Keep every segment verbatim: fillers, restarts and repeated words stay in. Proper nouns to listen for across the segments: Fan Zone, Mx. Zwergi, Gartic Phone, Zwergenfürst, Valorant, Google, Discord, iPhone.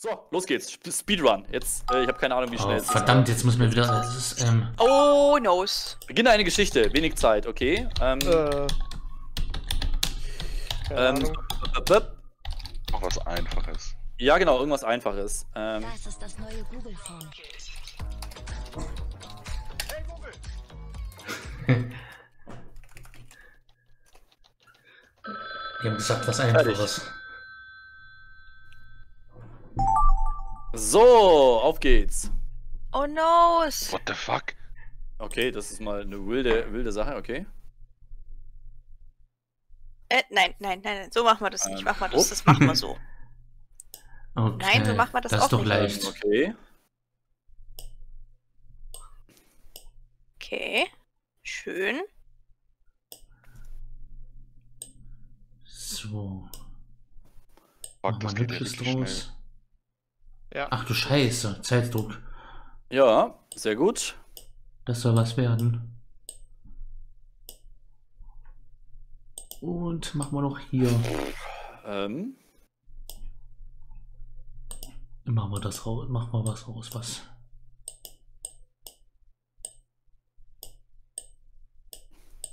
So, los geht's. Speedrun. Jetzt, äh, ich habe keine Ahnung, wie schnell oh, es ist. Verdammt, jetzt müssen wir wieder. Das ist, ähm oh, noes. Beginne eine Geschichte. Wenig Zeit, okay. Ähm. Äh, ähm noch was Einfaches. Ja, genau, irgendwas Einfaches. Ähm, das ist das neue Google Phone. Hey, Google! Wir haben gesagt, was Einfaches. So, auf geht's. Oh no! What the fuck? Okay, das ist mal eine wilde, wilde Sache, okay. Äh, nein, nein, nein, nein, so machen wir das ähm, nicht. Mach mal das, oh. das machen wir so. Okay. Nein, so machen wir das, das auch nicht. Das ist doch leicht. Okay. Okay. Schön. So. Fuck, das geht richtig schnell. Ja. Ach du Scheiße, Zeitdruck. Ja, sehr gut. Das soll was werden. Und machen wir noch hier. Ähm. Machen wir das raus, machen wir was raus, was?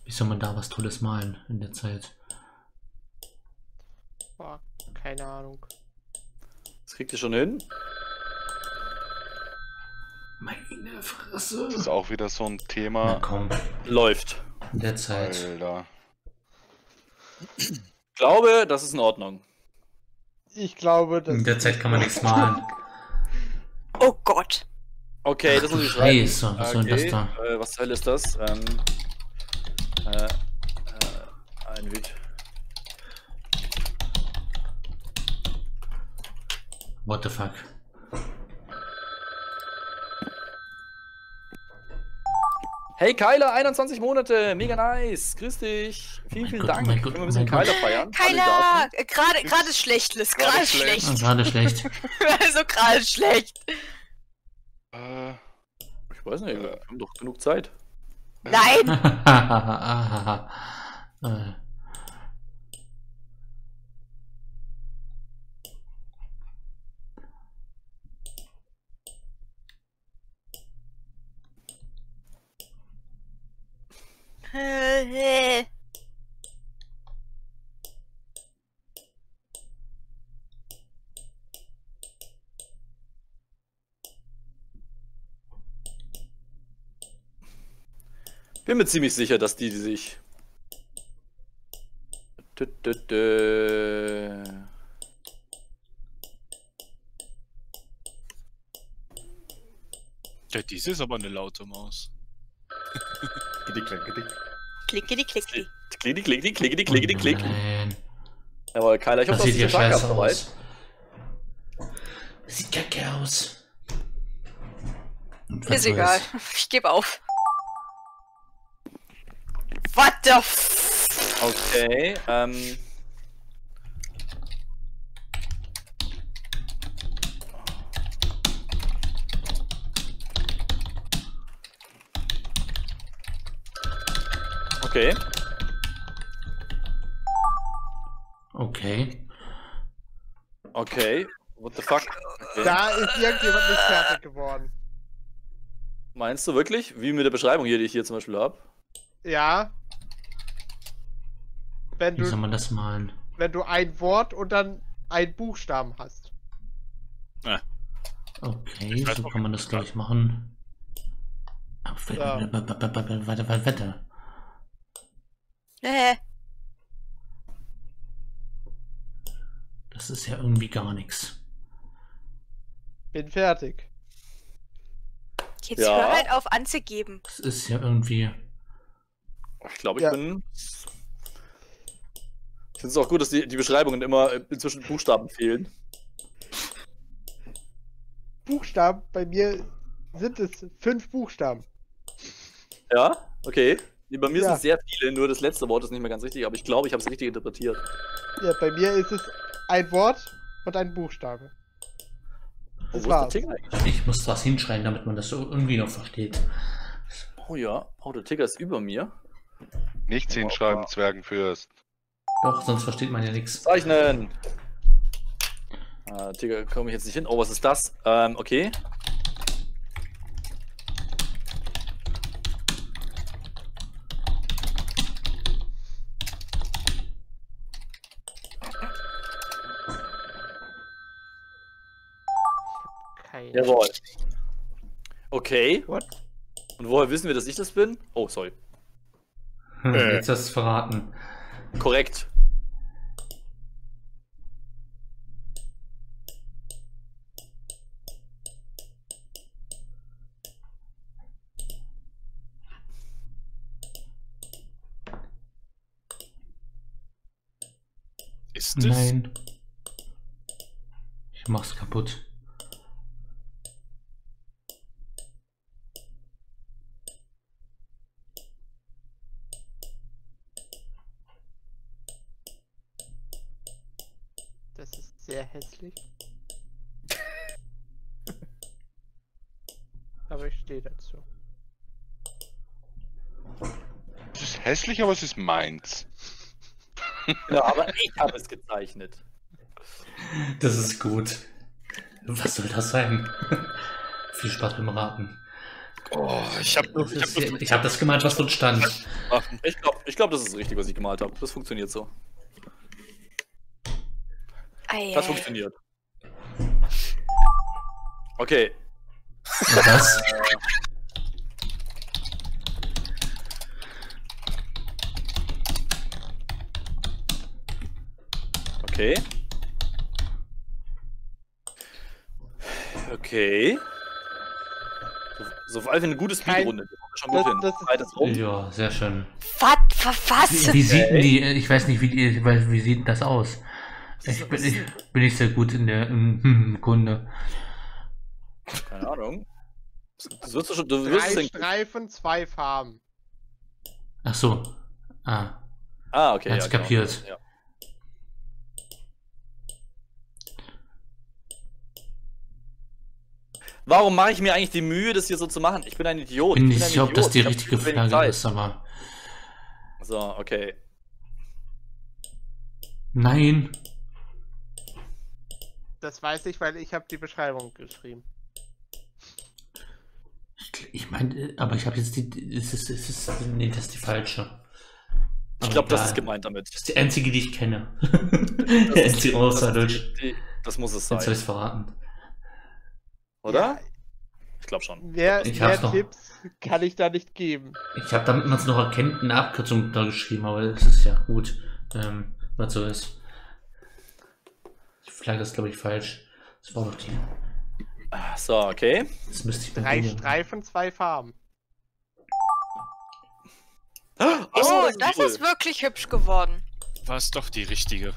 Wie soll man da was Tolles malen in der Zeit? Boah, keine Ahnung. Das kriegt ihr schon hin. Meine Fresse. Das ist auch wieder so ein Thema. Na komm. Läuft. In der Zeit. Alter. Ich glaube, das ist in Ordnung. Ich glaube, das. In der Zeit kann man nichts malen. Oh Gott. Okay, ach, das muss ich schreiben. Scheiße, was okay. soll das da? Äh, was soll ist das? Ähm, äh, äh, ein Weg. What the fuck? Hey Kyler, einundzwanzig Monate, mega nice, grüß dich, vielen, oh vielen Gott, Dank. Oh Gott, können wir ein bisschen Kyler feiern? Kyler, gerade gerade schlecht, Liz, gerade schlecht. Gerade schlecht. Also gerade schlecht. Äh, ich weiß nicht, wir haben doch genug Zeit. Nein! äh. Bin mir ziemlich sicher, dass die sich. Dö, dö, dö. Ja, dies ist aber eine laute Maus. Klick, klick, klick. Klick, klick, klick. Klick, klick, klick, klick, klick, klick. Nein. Jawohl, Kyler, ich hoffe, das, das sieht ja scheiße aus. Das sieht kacke aus. Ist egal. Ich gebe auf. What the f... Okay, ähm... Okay. Okay. Okay. What the fuck? Okay. Da ist irgendjemand nicht fertig geworden. Meinst du wirklich? Wie mit der Beschreibung hier, die ich hier zum Beispiel habe? Ja. Wenn Wie du, soll man das malen? Wenn du ein Wort und dann ein Buchstaben hast. Ja. Okay, so kann man das gleich machen. So. Weiter, weiter, weiter. Das ist ja irgendwie gar nichts. Bin fertig. Jetzt ja. hör halt auf anzugeben. Das ist ja irgendwie. Ich glaube, ich ja. bin. Ich finde es auch gut, dass die, die Beschreibungen immer inzwischen Buchstaben fehlen. Buchstaben? Bei mir sind es fünf Buchstaben. Ja, okay. Bei mir ja. sind es sehr viele, nur das letzte Wort ist nicht mehr ganz richtig, aber ich glaube, ich habe es richtig interpretiert. Ja, bei mir ist es ein Wort und ein Buchstabe. Das oh, war's. Ich muss was hinschreiben, damit man das so irgendwie noch versteht. Oh ja, oh, der Ticker ist über mir. Nichts oh, hinschreiben, oh. Zwergenfürst. Doch, sonst versteht man ja nichts. Zeichnen! Ah, Digga, komme ich jetzt nicht hin. Oh, was ist das? Ähm, okay. Keine. Jawohl. Okay. What? Und woher wissen wir, dass ich das bin? Oh, sorry. Hm, äh. Jetzt hast du es verraten. Korrekt. Ist es? Nein. Ich mach's kaputt. Das ist sehr hässlich. Aber ich stehe dazu. Es ist hässlich, aber es ist meins. Genau, aber ich habe es gezeichnet. Das ist gut. Was soll das sein? Viel Spaß beim Raten. Oh, ich habe ich hab das, ich hab das gemalt, was dort stand. Ich glaube, ich glaub, das ist richtig, was ich gemalt habe. Das funktioniert so. Ei, das ei. funktioniert. Okay. Und das? Okay. Okay. So, so eine gute Speedrunde. Ja, sehr schön. Was? Verfassen? Wie, wie sieht die, ich weiß nicht, wie, die, wie sieht das aus? Ich bin, ich bin nicht sehr gut in der in Kunde. Keine Ahnung. Das wirst du schon, du wirst Drei es Streifen, zwei Farben. Ach so. Ah. Ah, okay. Hat's ja, kapiert. Genau. Ja. Warum mache ich mir eigentlich die Mühe, das hier so zu machen? Ich bin ein Idiot. Ich bin nicht sicher, ob das die richtige Frage ist, aber... So, okay. Nein. Das weiß ich, weil ich habe die Beschreibung geschrieben. Ich meine, aber ich habe jetzt die... Es ist, es ist, nee, das ist die falsche. Ich glaube, das ist gemeint damit. Das ist die einzige, die ich kenne. Das ist die Außerdeutsch. Das muss es sein. Jetzt soll ich es verraten. Oder? Ja. Ich glaube schon. Mehr, ich mehr Tipps kann ich da nicht geben. Ich habe, damit man es noch erkennt, eine Abkürzung da geschrieben, aber das ist ja gut, ähm, was so ist. Die Flagge ist, glaube ich, falsch. Das war doch die. So, okay. Jetzt müsste ich Drei bringen. Streifen, zwei Farben. Oh, oh das cool. ist wirklich hübsch geworden. War es doch die richtige.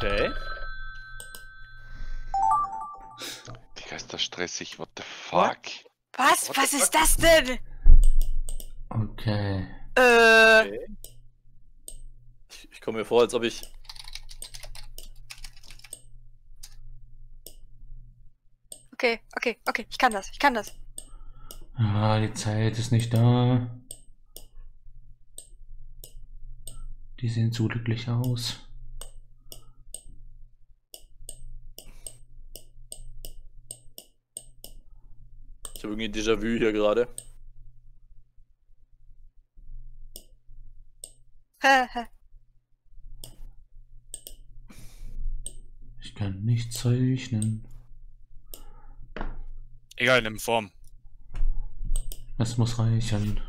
Okay. Digga, ist das stressig, what the fuck? Was? What Was ist fuck? das denn? Okay. Äh. Okay. Ich, ich komme mir vor, als ob ich... Okay, okay, okay, ich kann das, ich kann das. Ah, die Zeit ist nicht da. Die sehen so glücklich aus. Ich habe irgendwie Déjà-vu hier gerade. Ich kann nicht zeichnen. Egal, nimm Form. Das muss reichen.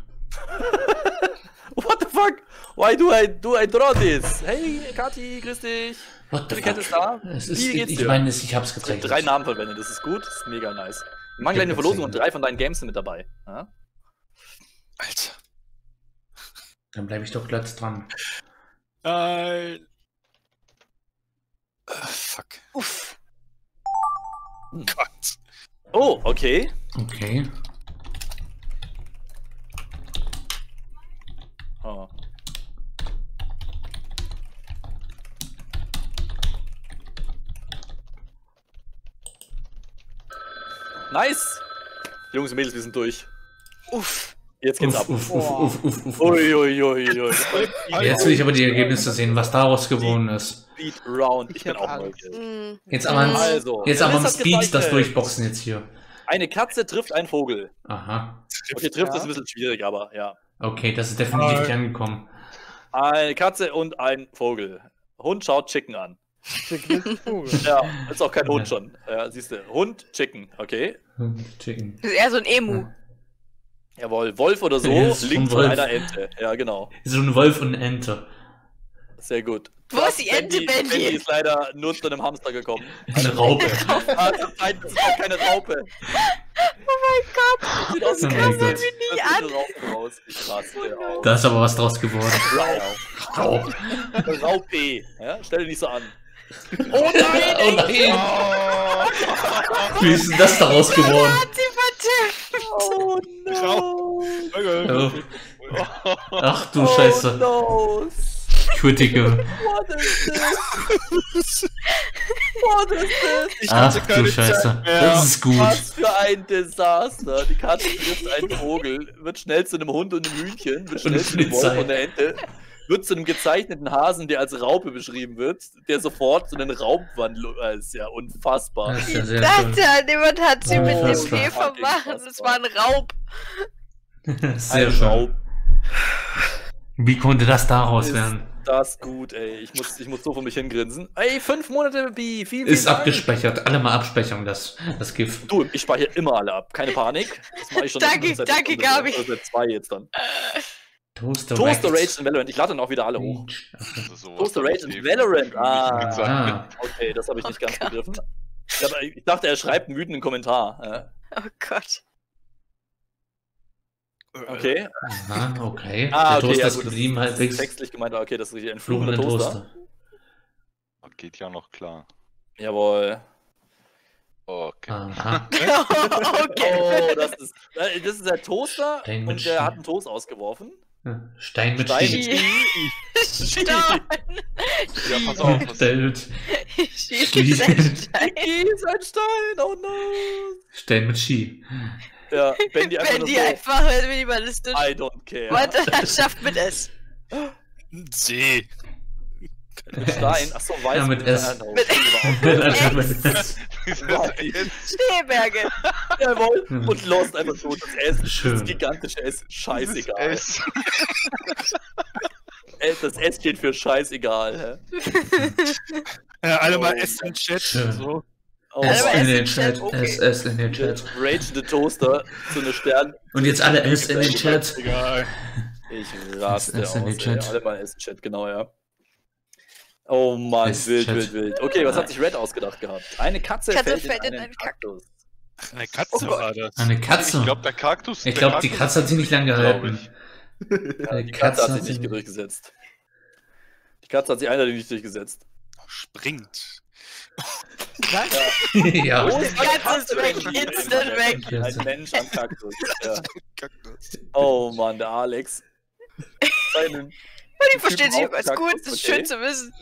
What the fuck? Why do I do I draw this? Hey, Kati, grüß dich. What the fuck? Ist da? Es ist, Wie geht's dir? Ich meine, ich hab's gezeichnet. Ich habe drei Namen verwendet, das ist gut, das ist mega nice. Mach gleich eine Verlosung und drei von deinen Games sind mit dabei. Ja? Alter. Dann bleibe ich doch glatt dran. Nein. Uh, fuck. Uff. Oh Gott. Oh, okay. Okay. Oh. Nice! Jungs und Mädels, wir sind durch. Uff. Jetzt geht's uff, ab. Uff, uff, uff, uff, uff. Ui, ui, ui, ui. Jetzt will ich aber die Ergebnisse sehen, was daraus geworden ist. Speed Round. Ich bin auch neugierig. Jetzt aber am also, Speed das durchboxen jetzt hier. Eine Katze trifft einen Vogel. Aha. Okay, trifft ja. ist ein bisschen schwierig, aber ja. Okay, das ist definitiv nicht angekommen. Eine Katze und ein Vogel. Hund schaut Chicken an. Chicken? Ja, ist auch kein Hund schon. Ja, siehst du. Hund, Chicken, okay. Hund, Chicken. Das ist eher so ein Emu. Ja. Jawohl, Wolf oder so, ja, liegt von einer Ente. Ja, genau. So ein Wolf und eine Ente. Sehr gut. Wo das ist die Ente, Benji? Benji ist leider nur zu einem Hamster gekommen. Eine Raupe. Ah, das ist keine Raupe. Oh mein Gott, das, das kann man mir nicht an. Raus. Ich da ist aber was draus geworden. Raub. Raub. Raupe. Ja, stell dich nicht so an. Oh nein! Oh nein! Oh. Wie ist denn das daraus geworden? Oh no! Ach du oh, Scheiße! No. Critical. What is this? What is this? Ich Ach du Scheiße, das ist gut. Was für ein Desaster. Die Katze trifft einen Vogel, wird schnell zu einem Hund und einem Hühnchen, wird schnell zu einem Wolf und einer Ente, wird zu einem gezeichneten Hasen, der als Raupe beschrieben wird, der sofort so einen Raubwandel ist. Ja, unfassbar. Das ist ja sehr ich dachte, cool. jemand hat sie oh, mit dem Käfer vermacht. Es war ein Raub. Sehr ein schön. Raub. Wie konnte das daraus ist werden? Das ist gut, ey. Ich muss, ich muss so vor mich hingrinsen. Ey, fünf Monate B. Viel, viel ist Dank. Abgespeichert. Alle mal abspeichern, das, das G I F. Du, ich speichere immer alle ab. Keine Panik. Das mache ich schon. Danke, seit danke, Gabi. Das sind zwei jetzt dann. Toaster, Toaster Rage und Valorant. Ich lade dann auch wieder alle hoch. So Toaster Rage und Valorant. Ah. ah. Okay, das habe ich nicht oh ganz Gott. begriffen. Ich dachte, er schreibt einen wütenden Kommentar. Ja. Oh Gott. Okay. Aha, okay. Ah, der Toaster okay, ja, ist geblieben halbwegs. Textlich gemeint, okay, das ist richtig. Ein fluchender Toaster. Toaster. Das geht ja noch klar. Jawohl. Okay. okay. Oh, das ist, das ist der Toaster Stein und der Stein. hat einen Toast ausgeworfen. Stein mit Stein. Stein. Stein. Stein. Ja, pass auf. Was Stein mit Stein. Stein. Stein. Oh no. Stein mit Ski. Ja, Bendy einfach, Bendy so, einfach minimalistisch. I don't care. Was schafft mit S? C. Mit Stein, achso, weiß ja, mit, mit S. S. Mit S. Schneeberge. Jawohl. Und Lost einfach so. Das S. Schön. Das gigantische S. Scheißegal. Das S. Das S steht für scheißegal. Ja, alle mal S im Chat. So. Oh, S, in S in den Chat, Chat. Okay. S, S in den Chat. Rage the Toaster zu einer Stern. Und jetzt alle S in den Chat. Egal. Ich raste S, S in aus, den Chat. Ey. Alle mal S in den Chat, genau, ja. Oh Mann, S wild, Chat. wild, wild. Okay, was hat sich Red ausgedacht gehabt? Eine Katze, Katze fällt, fällt in, in einen Kaktus. Kaktus. Eine Katze oh war das. Eine Katze? Ich glaube, der Kaktus... Ich glaube, die Katze hat sich nicht lange gehalten. Ja, die Katze, Katze hat sich nicht durchgesetzt. Die Katze hat sich eindeutig nicht durchgesetzt. Springt. Was? Ja. Oh, das Kaktus ist weg, instant weg. Ein Mensch am Kaktus. Ja. Oh Mann, der Alex. Seinen die verstehen sich als gut, das ist okay. schön zu wissen.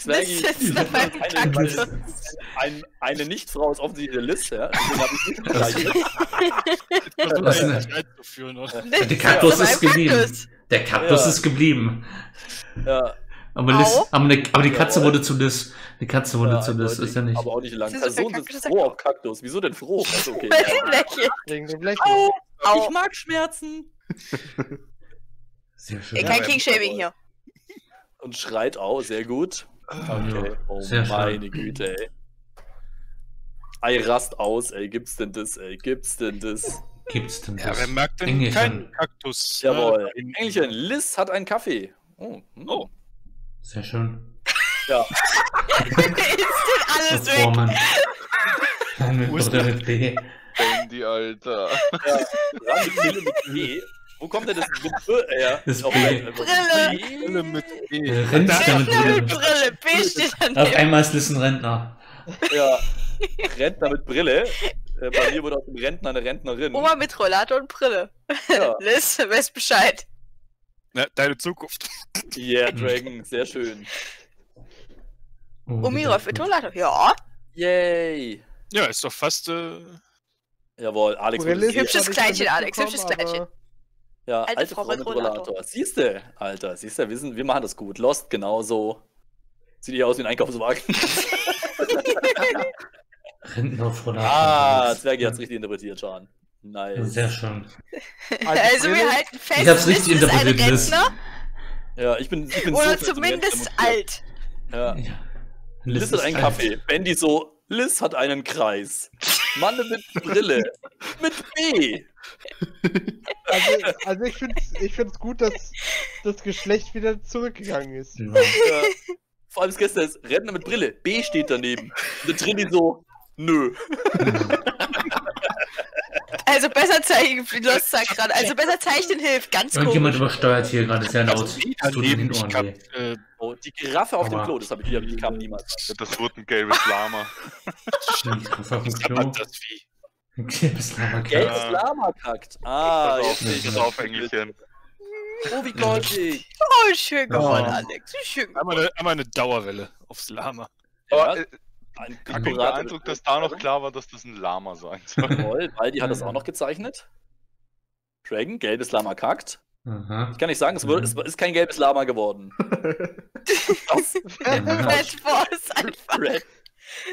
Zwergi, eine, meine, ein, eine Nichtfrau ist offensichtlich in der Liste, ja? Deswegen habe ich nicht gleich. Der Kaktus ist geblieben. Der Kaktus ja. ist geblieben. Ja. Aber, Liz, aber, ne, aber die Katze ja, wurde zu Liz. Die Katze wurde ja, zu Liz, ist ja nicht. Aber auch nicht lang. Person ist froh auf Kaktus. Wieso denn froh? Ist okay. Au, au. Ich mag Schmerzen. Sehr schön. Kein King-Shaming hier. Und schreit auch, sehr gut. Okay. Oh sehr meine schön. Güte, ey. Ei rast aus, ey. Gibt's denn das, ey? Gibt's denn das? Gibt's denn das? Ja, wer mag denn Engelchen. Keinen Kaktus? Jawohl. Engelchen, Liz hat einen Kaffee. Oh, no. Sehr schön. Ja. Ist denn alles weg? Nein, mit Bruder mit B. Bendy, Alter. Ja, Brille mit B. Wo kommt denn das mit B her? Das B. Brille mit B. Rentner mit Brille. Brille, B steht an dem. Auf einmal ist Liz ein Rentner. Ja. Rentner mit Brille. Bei mir wurde aus dem Rentner eine Rentnerin. Oma mit Rollator und Brille. Ja. Liz, weißt Bescheid. Na, deine Zukunft. Yeah, Dragon, sehr schön. Umiro, für Toilette, ja. Yay. Ja, ist doch fast äh, Jawohl, Alex. Hübsches Kleinchen, Alex, hübsches Kleinchen. Ja, alte, alte Frau mit Rollator. Siehste, Alter, siehste, wir, sind, wir machen das gut. Lost, genauso. Sieht hier aus wie ein Einkaufswagen. Rentner-Rollator. Ah, Zwergi hat's richtig interpretiert, Schaden. Nice. Sehr schön. Also wir halten fest, ich hab's richtig interpretiert, ist ein Rentner. Ja, ich bin, ich bin oder so zumindest alt. Ja. Ja. Liz, Liz hat einen Kaffee. Bendy so, Liz hat einen Kreis. Mann mit Brille. Mit B. Also, also ich finde es ich find's gut, dass das Geschlecht wieder zurückgegangen ist. Ja. Ja. Vor allem ist gestern ist Rentner mit Brille. B steht daneben. Und Trini so, nö. Also besser zeichnen, Lost sagt gerade. Also besser zeichnen hilft, ganz gut. Irgendjemand übersteuert hier gerade sehr laut. Das tut in den Ohren kann, äh, oh, die Giraffe auf dem Klo, das habe ich wieder, die kam niemals. Das wurde ein gelbes Lama. Stimmt, das war ein Klo. Das Vieh. Ein gelbes Lama kackt. Gelbes Lama kackt. Ah, jetzt sehe ich das Aufhängelchen. Oh, wie goldig. Oh, schön gewonnen, oh. Alex. Schön gewonnen. Einmal, einmal eine Dauerwelle aufs Lama. Ja. Oh, äh, Ein ich bin der Eindruck, dass da noch klar war, dass das ein Lama sein soll. Jawohl, Baldi hat das auch noch gezeichnet. Dragon, gelbes Lama kackt. Aha. Ich kann nicht sagen, es, wurde, es ist kein gelbes Lama geworden. Das Red Wars einfach. Red,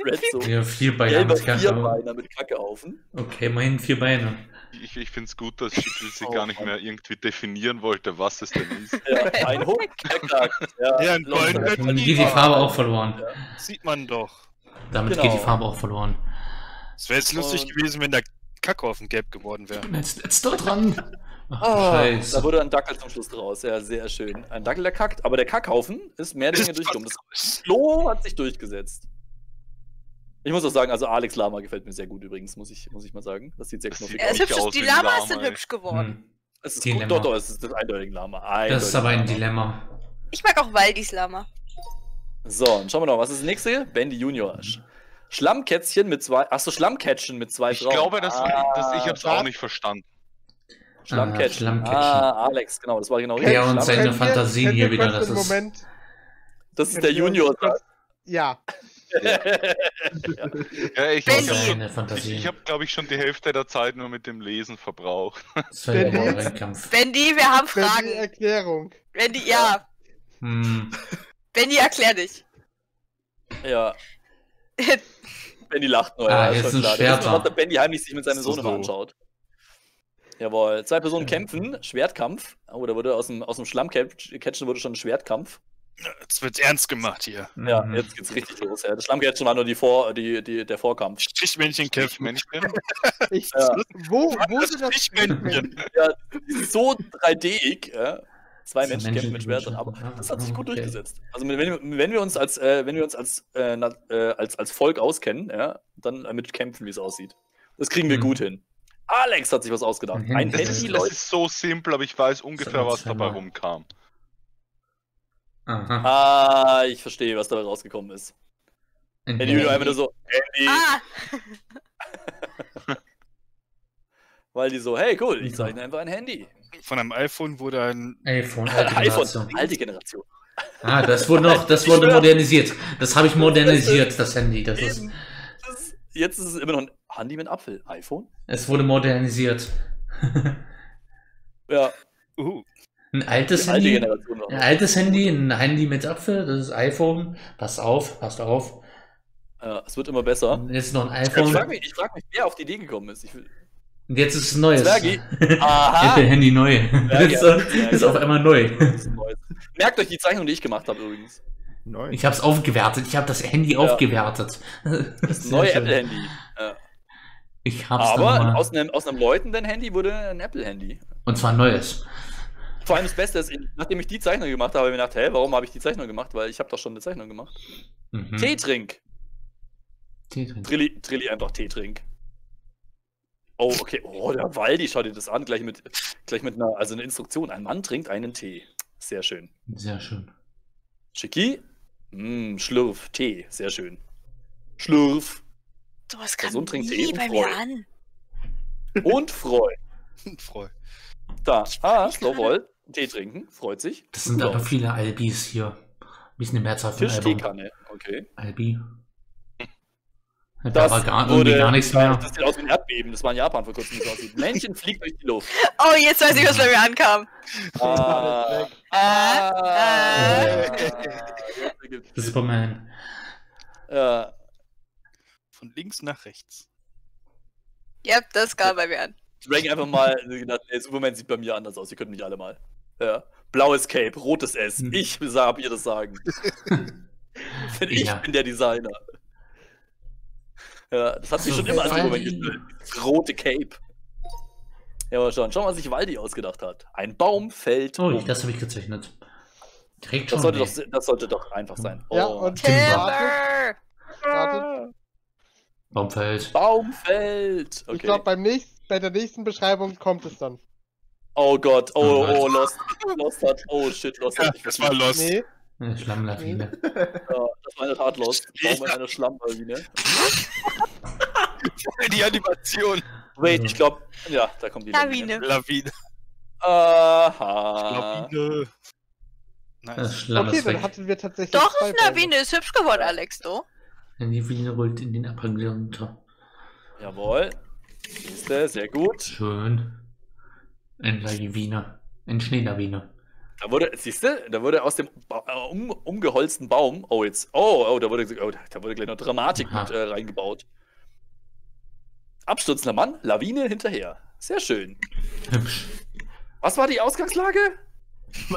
Red so. Ja, vier Beine mit Kacke. Vierbeiner mit Kacke auf. Okay, mein Vierbeiner. Ich, ich finde es gut, dass Schickelsee oh, gar nicht Mann. mehr irgendwie definieren wollte, was es denn ist. Ja, ein Hook, der kackt. Ja, ja, ein Goldbett. Und geht die Farbe auch verloren. Ja. Sieht man doch. Damit genau. geht die Farbe auch verloren. Es wäre jetzt lustig und gewesen, wenn der Kackhaufen gelb geworden wäre. Jetzt, jetzt doch dran. Ach, oh, Scheiße. Da wurde ein Dackel zum Schluss draus. Ja, sehr schön. Ein Dackel, der kackt. Aber der Kackhaufen ist mehr Dinge durchgekommen. Das Klo hat sich durchgesetzt. Ich muss auch sagen, also Alex Lama gefällt mir sehr gut übrigens, muss ich, muss ich mal sagen. Das sieht sehr knuffig aus. Hübsch, die Lamas Lama sind ey. hübsch geworden. Hm. Es ist gut, doch, doch, es ist das eindeutige Lama. Eindeutig das ist aber ein Lama. Dilemma. Ich mag auch Waldis Lama. So, dann schauen wir noch, was ist das nächste? Bendy Junior. Sch Schlammkätzchen mit zwei. Achso, Schlammkätzchen mit zwei Frauen. Ich glaube, das, ah, das, ich hab's auch nicht verstanden. Schlammkätzchen. Ah, Schlammkätzchen. Ah, Alex, genau, das war genau richtig. Ja, und seine Fantasien hier wieder. Das ist, Moment, das ist der Junior. Ja. Ja. Ja, ich habe, ich hab, glaube ich, schon die Hälfte der Zeit nur mit dem Lesen verbraucht. Das war Bendy, ja Kampf. Bendy, wir haben Fragen. Bendy, Erklärung. Bendy, ja. Hm. Benny, erklär dich. Ja. Benny lacht nur. Ah, ja, jetzt ist ein Schwert. Was der Benny heimlich sich mit seinem Sohn so. anschaut. Jawohl. Zwei Personen ja. kämpfen. Schwertkampf. Oh, da wurde aus dem, aus dem Schlammcatchen wurde schon ein Schwertkampf. Jetzt wird's ernst gemacht hier. Ja, mhm. jetzt geht's richtig los. Ja. Das Schlammcatchen war nur die Vor, die, die, der Vorkampf. Stichmännchen kämpft Männchen. Ich, ja. Wo, wo ist das Stichmännchen? Ja, so drei D-ig, ja. Zwei Menschen kämpfen mit Schwertern, aber das hat sich gut okay. durchgesetzt. Also wenn, wenn wir uns als äh, wenn wir uns als, äh, na, äh, als, als Volk auskennen, ja, dann äh, mit kämpfen, wie es aussieht. Das kriegen wir mhm. gut hin. Alex hat sich was ausgedacht. Ein das, ist, das ist so simpel, aber ich weiß ungefähr, was dabei rumkam. Aha. Ah, ich verstehe, was dabei rausgekommen ist. Handy wieder einfach nur so. Handy. Ah. Weil die so, hey cool, ich zeichne einfach ein Handy. Von einem iPhone wurde ein iPhone, alte Generation. Alte Generation. Ah, das wurde noch, das wurde modernisiert. Das habe ich modernisiert, das Handy. Das ist, das ist, jetzt ist es immer noch ein Handy mit Apfel. iPhone? Es wurde modernisiert. Ja. Uh. Ein altes alte Handy. Noch. Ein altes Handy, ein Handy mit Apfel, das ist iPhone. Passt auf, passt auf. Ja, es wird immer besser. Jetzt noch ein iPhone. Ich frage mich, frag mich, wer auf die Idee gekommen ist. Ich will Und jetzt ist es Neues. Zwergi. Aha. Jetzt der Handy neu. Zwergi, ist, Zwergi. ist auf einmal neu. Merkt euch die Zeichnung, die ich gemacht habe übrigens. Neu. Ich habe es aufgewertet. Ich habe das Handy ja. aufgewertet. Das neue Apple-Handy. Ja. Ich hab's Aber aus einem, aus einem läutenden Handy wurde ein Apple-Handy. Und zwar ein neues. Vor allem das Beste ist, nachdem ich die Zeichnung gemacht habe, habe ich mir gedacht, hä, warum habe ich die Zeichnung gemacht? Weil ich habe doch schon eine Zeichnung gemacht. Mhm. Teetrink. Teetrink. Trilli, Trilli einfach Teetrink. Oh, okay. Oh, der Waldi, schau dir das an. Gleich mit, gleich mit einer, also eine Instruktion. Ein Mann trinkt einen Tee. Sehr schön. Sehr schön. Chicky? Mm, Schlürf, Tee. Sehr schön. Schlürf. Du hast gerade nie bei mir an. Und Freu. Und Freu. Da. Ah, Slowroll. Tee trinken. Freut sich. Das sind aber viele Albis hier. Ein bisschen eine Mehrzahl von Albis. Tischteekanne. Okay. Albi. Das da war gar, wurde, gar nichts mehr. Das sieht aus wie ein Erdbeben, das war in Japan vor kurzem so aussieht. Männchen fliegt durch die Luft. Oh, jetzt weiß ich, was bei mir ankam. Ah, ah, ah, ah. Superman. Ja. Von links nach rechts. Ja, yep, das kam bei mir an. Ich rank einfach mal, nee, Superman sieht bei mir anders aus, ihr könnt nicht alle mal. Ja. Blaues Cape, rotes S, hm. ich hab ihr das sagen. Denn ich ja. bin der Designer. Ja, das hat sich so schon immer als Moment gestellt. Rote Cape. Ja, aber schon. Schau mal, was sich Waldi ausgedacht hat. Ein Baum fällt. Oh, um. Das habe ich gezeichnet. Direkt das, schon, sollte doch, das sollte doch einfach sein. Ja, oh. und Timber! Timber. Baum fällt. Baum fällt. Okay. Ich glaube, nächst, bei der nächsten Beschreibung kommt es dann. Oh Gott. Oh, oh, oh, oh Lost. Lost hat. Oh, shit, Lost hat. Ja, das war Lost. Nee. Eine Schlammlawine. Ja, das war eine Tat Lost. Baum in einer Schlammlawine. Die Animation. Wait, ich glaube, ja, da kommt die Lawine. Lawine. Aha. Lawine. Nice. Okay, dann hatten wir tatsächlich. Doch, ist eine Lawine, ist hübsch geworden, Alex, du. Die Lawine rollt in den Abhang runter. Jawohl. Siehst du, sehr gut. Schön. Eine Lawine. Eine Schneelawine. Da wurde, siehst du, da wurde aus dem äh, um, umgeholzten Baum, oh jetzt, oh, oh, da wurde, oh, da wurde gleich noch Dramatik mit äh, reingebaut. Abstürzender Mann, Lawine hinterher. Sehr schön. Hübsch. Was war die Ausgangslage?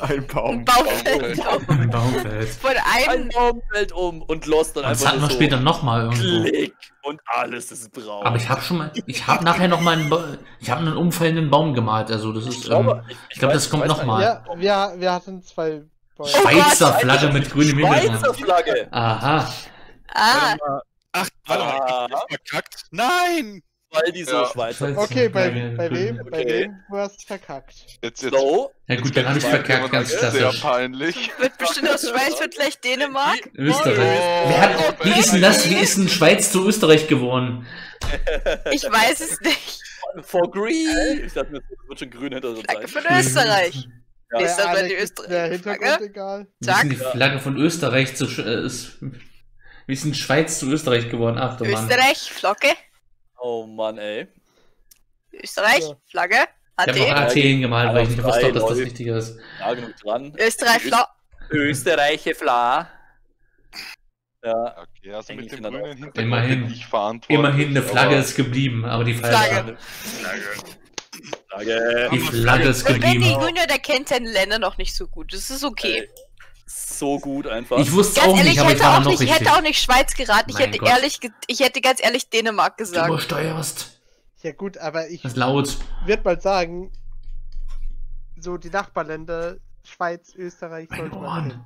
Ein Baum. Ein Baum fällt um. Ein Baum fällt. Von einem Ein Baum fällt um und Lost dann und einfach. Das hatten wir so später nochmal irgendwo. Klick und alles ist braun. Aber ich habe schon mal, ich habe nachher nochmal einen, ich habe einen umfällenden Baum gemalt. Also das ist, ich glaube, ähm, glaub, das kommt nochmal. Ja, wir, wir hatten zwei Bäume. Schweizer oh Flagge mit grünem Hintergrund. Schweizer Flagge. Aha. Ah. Ach, warte mal, ich hab das verkackt. Nein! Weil die so ja. Schweizer. Okay, bei, bei wem? Okay. Bei wem? Du hast verkackt. Jetzt, jetzt. So. Ja gut, jetzt dann habe ich verkackt, ganz klassisch. Sehr peinlich. Wird bestimmt aus Schweiz, wird gleich Dänemark. Österreich. Oh, Wer hat, wie ist denn das? Wie ist denn Schweiz zu Österreich geworden? Ich weiß es nicht. For green. Ich dachte, das wird schon grün hinter so Flagge von Österreich. Ja. Ist das ja, bei die Österreich? Flagge? Egal. Zack. Die Flagge von Österreich zu äh, ist. Wie ist denn Schweiz zu Österreich geworden? Ach, Mann. Österreich, Flocke. Oh Mann, ey. Österreich, ja. Flagge, Athen. Ich habe auch Athen gemalt, weil ich nicht wusste, dass das wichtiger ist. Ja, genug dran. Österreich, Fla. Österreiche, Fla. Ja, okay, also mit dem grünen Hintergrund immerhin, ich verantwortlich. Immerhin, eine Flagge ist geblieben, aber die Flagge. Flagge. Die Flagge ist geblieben. Und Benny Junior, der kennt seine Länder noch nicht so gut. Das ist okay. Ey. So gut einfach. Ich wusste ganz auch ehrlich, nicht, aber ich hätte, auch nicht, ich hätte auch nicht Schweiz geraten. Ich hätte, ehrlich, ich hätte ganz ehrlich Dänemark gesagt. Du übersteuerst. Ja gut, aber ich würde mal sagen, so die Nachbarländer, Schweiz, Österreich, sollte man.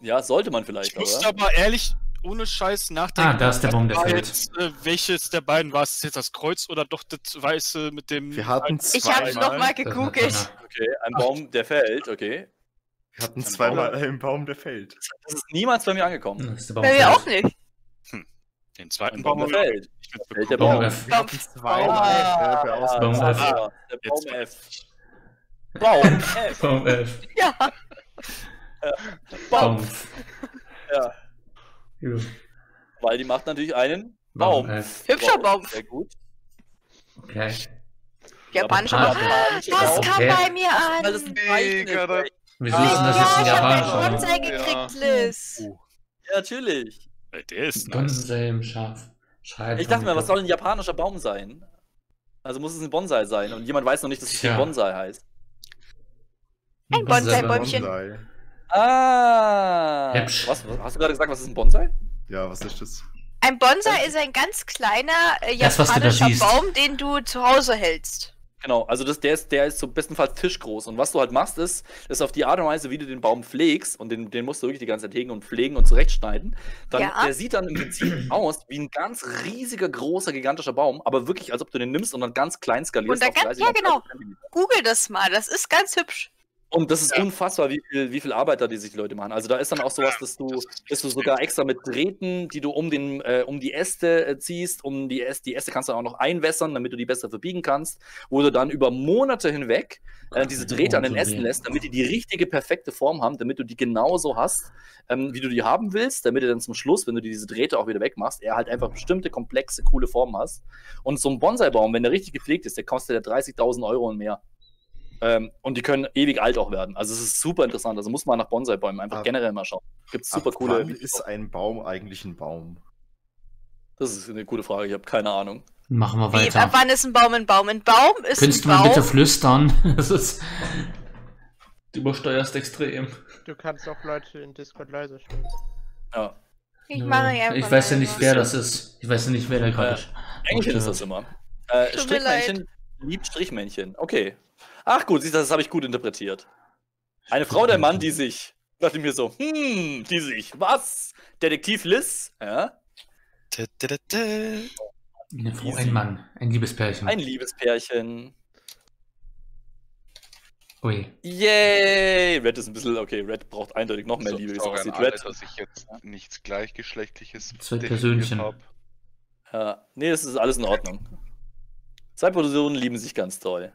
Ja, sollte man vielleicht. Ich muss aber ehrlich, ohne Scheiß nachdenken. Ah, da ist der Baum, der fällt. Jetzt, äh, welches der beiden war es? Jetzt das Kreuz oder doch das Weiße mit dem... Wir hatten zwei. Ich habe es nochmal gegoogelt. Okay, ein Baum, der fällt, okay. Wir hatten zweimal einen Baum, der fällt. Das ist niemals bei mir angekommen. Das ist der Baum bei mir auch nicht. Hm. Den zweiten Baum, Baum der fällt. fällt der Baum. Wir hatten zweimal. Der Baum F. Ah, der Baum F. Baum F. Baum F. Ja. Baum. Ja. Weil die macht natürlich einen Baum. Baum. Hübscher Baum. Sehr gut. Okay. Japanischer Baum. Das kam bei mir an. Das ist Wieso ist denn das jetzt in Japan schon? Ich hab den gekriegt, Liz. Ja, natürlich. Der ist Bonsai im Schaf. Ich dachte mir, was soll ein japanischer Baum sein? Also muss es ein Bonsai sein. Und jemand weiß noch nicht, dass es ein Bonsai heißt. Ein Bonsai-Bäumchen. Ah. Hübsch. Was, hast du gerade gesagt, was ist ein Bonsai? Ja, was ist das? Ein Bonsai ist ein ganz kleiner japanischer Baum, den du zu Hause hältst. Genau, also das, der ist, der ist so bestenfalls tischgroß. Und was du halt machst, ist, ist auf die Art und Weise, wie du den Baum pflegst, und den, den musst du wirklich die ganze Zeit hegen und pflegen und zurechtschneiden, dann, ja. der sieht dann im Prinzip aus wie ein ganz riesiger, großer, gigantischer Baum, aber wirklich, als ob du den nimmst und dann ganz klein skalierst. Und da ganz, ja genau, google das mal, das ist ganz hübsch. Und das ist ja. unfassbar, wie viel, wie viel Arbeit da die sich die Leute machen. Also da ist dann auch sowas, dass du, dass du sogar extra mit Drähten, die du um, den, äh, um die Äste äh, ziehst, um die Äste, die Äste kannst du dann auch noch einwässern, damit du die besser verbiegen kannst, wo du dann über Monate hinweg äh, diese Drähte an den Ästen lässt, damit die die richtige, perfekte Form haben, damit du die genauso hast, ähm, wie du die haben willst, damit du dann zum Schluss, wenn du diese Drähte auch wieder wegmachst, er halt einfach bestimmte, komplexe, coole Formen hast. Und so ein Bonsai-Baum, wenn der richtig gepflegt ist, der kostet ja dreißigtausend Euro und mehr. Ähm, und die können ewig alt auch werden. Also es ist super interessant. Also muss man nach Bonsai-Bäumen einfach ab, generell mal schauen. Gibt super coole. Wann ist ein Baum eigentlich ein Baum? Das ist eine gute Frage. Ich habe keine Ahnung. Machen wir weiter. Wie, ab wann ist ein Baum ein Baum? Ein Baum ist Könntest ein Baum. Könntest du mal bitte flüstern? Das ist... Du übersteuerst extrem. Du kannst auch Leute in Discord leise stellen. Ja. Ich mache einfach. Ich weiß ja nicht, wer das ist. Ich weiß ja nicht, wer da gerade ist. Eigentlich ist das immer. Äh, Strichmännchen liebt Strichmännchen. Okay. Ach gut, das habe ich gut interpretiert. Eine Frau, der Mann, die sich, dachte mir so, hm, die sich, was? Detektiv Liz? Ja. Eine Frau, ein Mann, ein Liebespärchen. Ein Liebespärchen. Ui. Yay! Red ist ein bisschen, okay, Red braucht eindeutig noch mehr so, Liebe, wie es aussieht. Red, dass ich jetzt nichts Gleichgeschlechtliches Zweitpersönchen habe. Ja, nee, das ist alles in Ordnung. Zwei Personen lieben sich ganz toll.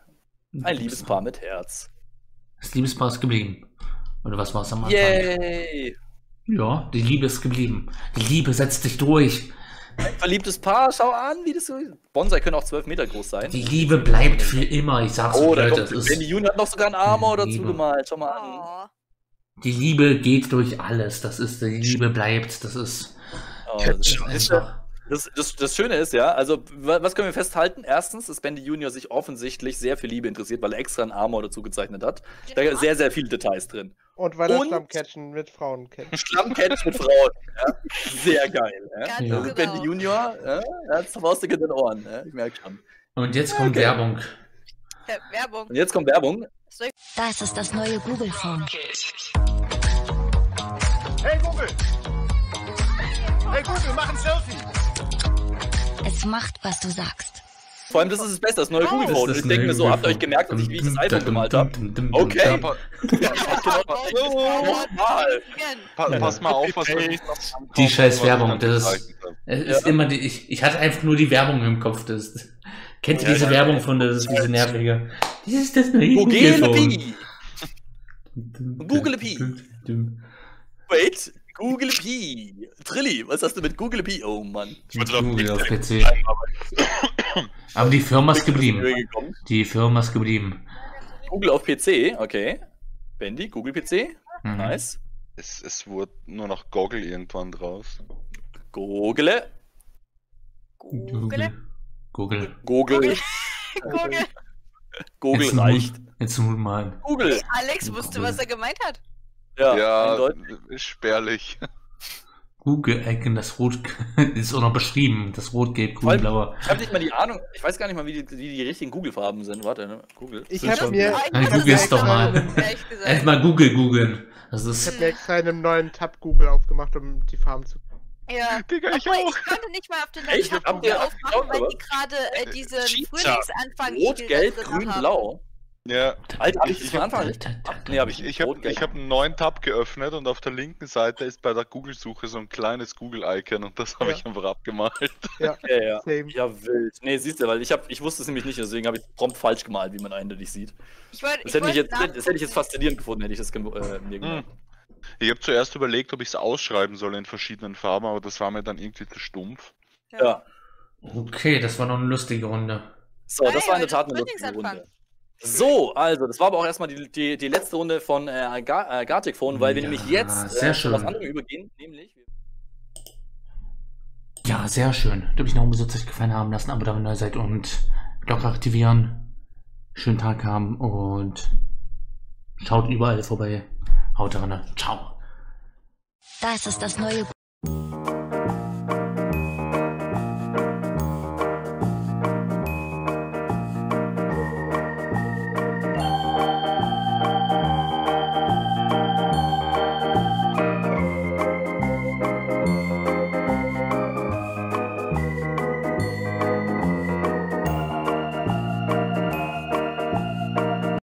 Ein Liebespaar mit Herz. Das Liebespaar ist geblieben. Oder was war es am Anfang? Yay! Ja, die Liebe ist geblieben. Die Liebe setzt dich durch. Ein verliebtes Paar, schau an, wie das so ist. Bonsai können auch zwölf Meter groß sein. Die Liebe bleibt für immer, ich sag's oh, euch, Leute. Benny Jun hat noch sogar einen Armor dazu gemalt, schau mal an. Die Liebe geht durch alles, das ist, die Liebe bleibt, das ist... Oh, das ist einfach... Das, das, das Schöne ist, ja, also was können wir festhalten? Erstens, dass Bendy Junior sich offensichtlich sehr für Liebe interessiert, weil er extra einen Armor dazu gezeichnet hat. Da sind sehr, sehr viele Details drin. Und weil er Schlammcatchen mit Frauen kennt. Schlammcatchen mit Frauen, ja. Sehr geil, ja. Ganz also genau. Bendy Junior, ja, er hat Faustige in den Ohren, ja. Ich merke schon. Und jetzt kommt okay. Werbung. Ja, Werbung. Und jetzt kommt Werbung. Das ist das neue Google Phone. Hey Google! Hey Google, mach ein Selfie! Es macht, was du sagst. Vor allem, das ist das Beste, das neue Google Phone. Ich denke mir so, habt ihr euch gemerkt, dass ich, wie ich das iPhone gemalt habe? Okay. Pass mal auf, was die scheiß Werbung, das ist, ist immer die, ich, ich hatte einfach nur die Werbung im Kopf. Das ist, kennt ihr diese Werbung von, das ist diese nervige? Das ist das neue Google Phone. Google P. Wait. Google P. Trilli, was hast du mit Google P? Oh Mann. Ich wollte doch Google auf P C. Aber die Firma ist geblieben. Die Firma ist geblieben. Google auf P C, okay. Bendy, Google P C. Mhm. Nice. Es, es wurde nur noch Goggle irgendwann draus. Google. Google. Google. Google. Google. Google reicht. Jetzt nur mal. Google. Alex wusste, was er gemeint hat. Ja, ja spärlich. Google-Ecken, das Rot ist auch noch beschrieben. Das Rot, Gelb, Grün, Blauer. Ich habe nicht mal die Ahnung. Ich weiß gar nicht mal, wie die, wie die richtigen Google-Farben sind. Warte, ne? Google. Ich habe mir... Ich google es doch mal. Erstmal Google googeln. Das ist... Ich habe mir extra einen neuen Tab Google aufgemacht, um die Farben zu... Ja, Digga, ich, aber ich konnte nicht mal auf den neuen Tab Google aufmachen, weil die gerade äh, diese Frühlingsanfang... Rot, Gelb, Grün, Blau. Ja, Alter, hab ich, ich habe nee, hab ich ich hab, hab einen neuen Tab geöffnet und auf der linken Seite ist bei der Google-Suche so ein kleines Google-Icon und das habe ja. ich einfach abgemalt. Ja, ja, ja. ja wild. Nee, siehst du, weil ich, hab, ich wusste es nämlich nicht, deswegen habe ich prompt falsch gemalt, wie man eindeutig sieht. Ich wollt, das, ich hätte jetzt, das hätte ich jetzt faszinierend gefunden, hätte ich das äh, mir gemacht. Hm. Ich habe zuerst überlegt, ob ich es ausschreiben soll in verschiedenen Farben, aber das war mir dann irgendwie zu stumpf. Ja. ja. Okay, das war noch eine lustige Runde. So, das hey, war in der Tat eine lustige Runde. So, also, das war aber auch erstmal die, die, die letzte Runde von äh, Gar, äh, Gartic Phone, weil wir ja, nämlich jetzt äh, zu was anderem übergehen, nämlich... Ja, sehr schön. Dürft mich noch umsonst euch gefallen haben lassen, aber da ihr neu seid und Glocke aktivieren. Schönen Tag haben und schaut überall vorbei. Haut rein. Ciao. Das ist das neue...